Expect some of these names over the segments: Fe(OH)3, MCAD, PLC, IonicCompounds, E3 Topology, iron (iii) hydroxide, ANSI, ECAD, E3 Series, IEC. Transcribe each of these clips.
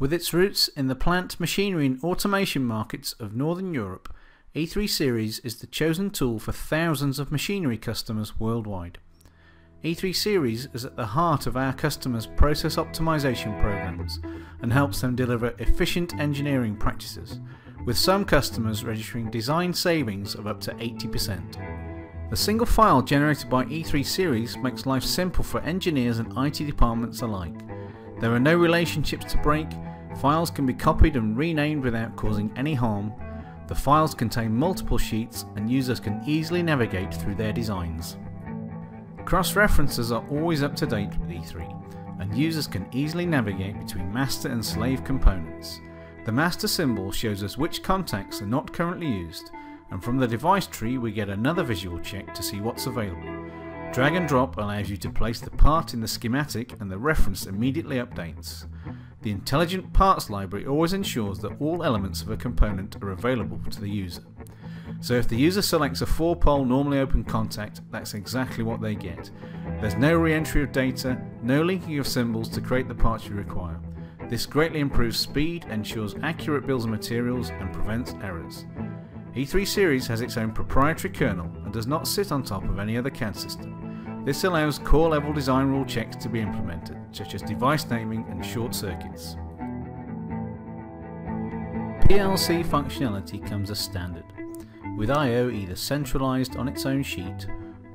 With its roots in the plant, machinery and automation markets of Northern Europe, E3 Series is the chosen tool for thousands of machinery customers worldwide. E3 Series is at the heart of our customers' process optimization programs and helps them deliver efficient engineering practices, with some customers registering design savings of up to 80%. The single file generated by E3 Series makes life simple for engineers and IT departments alike. There are no relationships to break, files can be copied and renamed without causing any harm, the files contain multiple sheets and users can easily navigate through their designs. Cross-references are always up to date with E3, and users can easily navigate between master and slave components. The master symbol shows us which contacts are not currently used, and from the device tree we get another visual check to see what's available. Drag and drop allows you to place the part in the schematic and the reference immediately updates. The Intelligent Parts Library always ensures that all elements of a component are available to the user. So if the user selects a 4-pole normally open contact, that's exactly what they get. There's no re-entry of data, no linking of symbols to create the parts you require. This greatly improves speed, ensures accurate bills of materials and prevents errors. E3 Series has its own proprietary kernel and does not sit on top of any other CAD system. This allows core level design rule checks to be implemented, such as device naming and short circuits. PLC functionality comes as standard, with I/O either centralized on its own sheet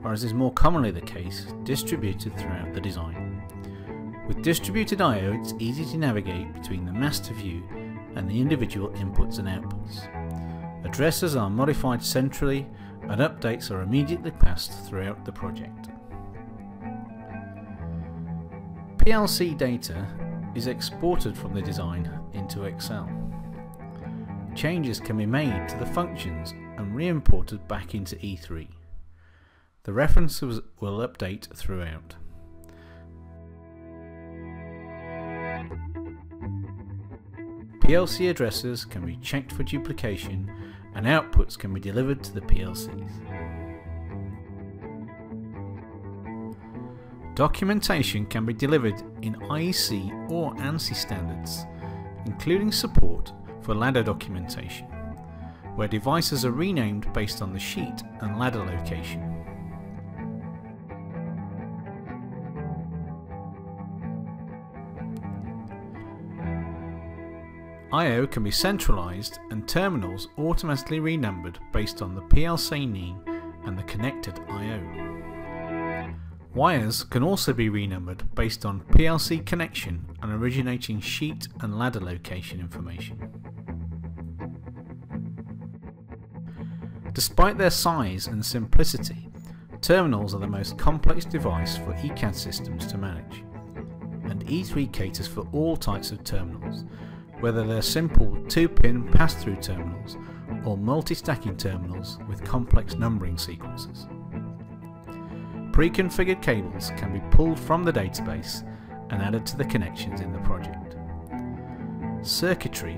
or, as is more commonly the case, distributed throughout the design. With distributed I/O, it's easy to navigate between the master view and the individual inputs and outputs. Addresses are modified centrally and updates are immediately passed throughout the project. PLC data is exported from the design into Excel. Changes can be made to the functions and re-imported back into E3. The references will update throughout. PLC addresses can be checked for duplication and outputs can be delivered to the PLCs. Documentation can be delivered in IEC or ANSI standards, including support for ladder documentation, where devices are renamed based on the sheet and ladder location. I/O can be centralized and terminals automatically renumbered based on the PLC name and the connected I/O. Wires can also be renumbered based on PLC connection and originating sheet and ladder location information. Despite their size and simplicity, terminals are the most complex device for ECAD systems to manage, and E3 caters for all types of terminals, whether they're simple 2-pin pass-through terminals or multi-stacking terminals with complex numbering sequences. Pre-configured cables can be pulled from the database and added to the connections in the project. Circuitry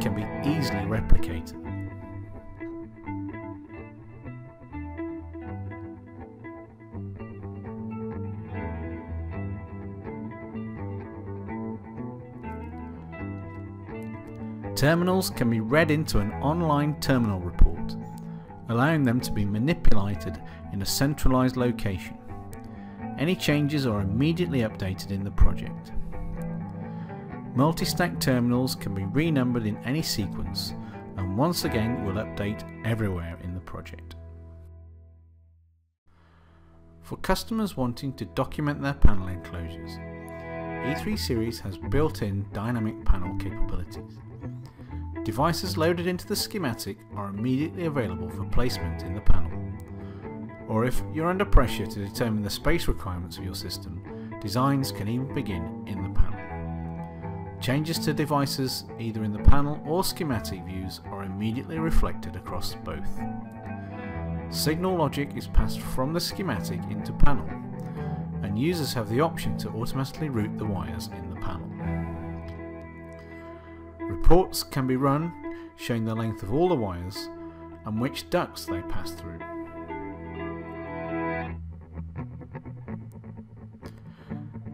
can be easily replicated. Terminals can be read into an online terminal report, allowing them to be manipulated in a centralized location. Any changes are immediately updated in the project. Multi-stack terminals can be renumbered in any sequence and once again will update everywhere in the project. For customers wanting to document their panel enclosures, E3 Series has built-in dynamic panel capabilities. Devices loaded into the schematic are immediately available for placement in the panel. Or if you're under pressure to determine the space requirements of your system, designs can even begin in the panel. Changes to devices either in the panel or schematic views are immediately reflected across both. Signal logic is passed from the schematic into panel, and users have the option to automatically route the wires in the panel. Reports can be run, showing the length of all the wires and which ducts they pass through.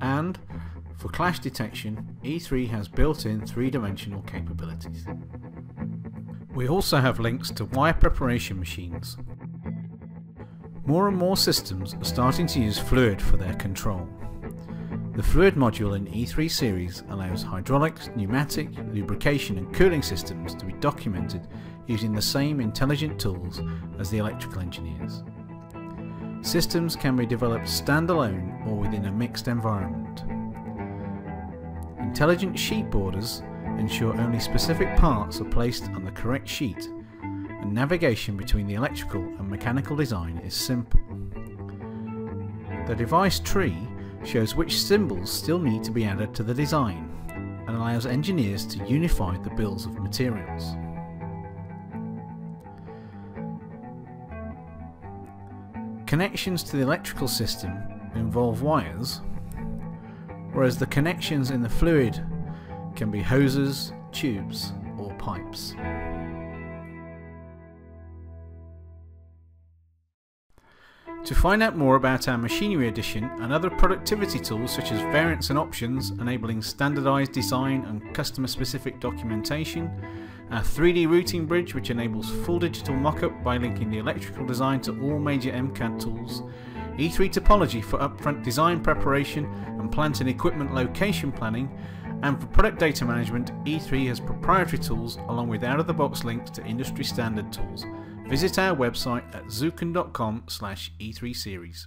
And, For clash detection, E3 has built-in three-dimensional capabilities. We also have links to wire preparation machines. More and more systems are starting to use fluid for their control. The fluid module in E3 Series allows hydraulics, pneumatic, lubrication and cooling systems to be documented using the same intelligent tools as the electrical engineers. Systems can be developed standalone or within a mixed environment. Intelligent sheet borders ensure only specific parts are placed on the correct sheet, and navigation between the electrical and mechanical design is simple. The device tree shows which symbols still need to be added to the design and allows engineers to unify the bills of materials. Connections to the electrical system involve wires, whereas the connections in the fluid can be hoses, tubes, or pipes. To find out more about our machinery edition and other productivity tools such as variants and options enabling standardized design and customer specific documentation, our 3D routing bridge which enables full digital mock-up by linking the electrical design to all major MCAD tools, E3 Topology for upfront design preparation and plant and equipment location planning, and for product data management, E3 has proprietary tools along with out-of-the-box links to industry standard tools. Visit our website at zuken.com/E3Series.